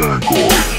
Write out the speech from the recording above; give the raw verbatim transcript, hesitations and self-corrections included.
Bangor.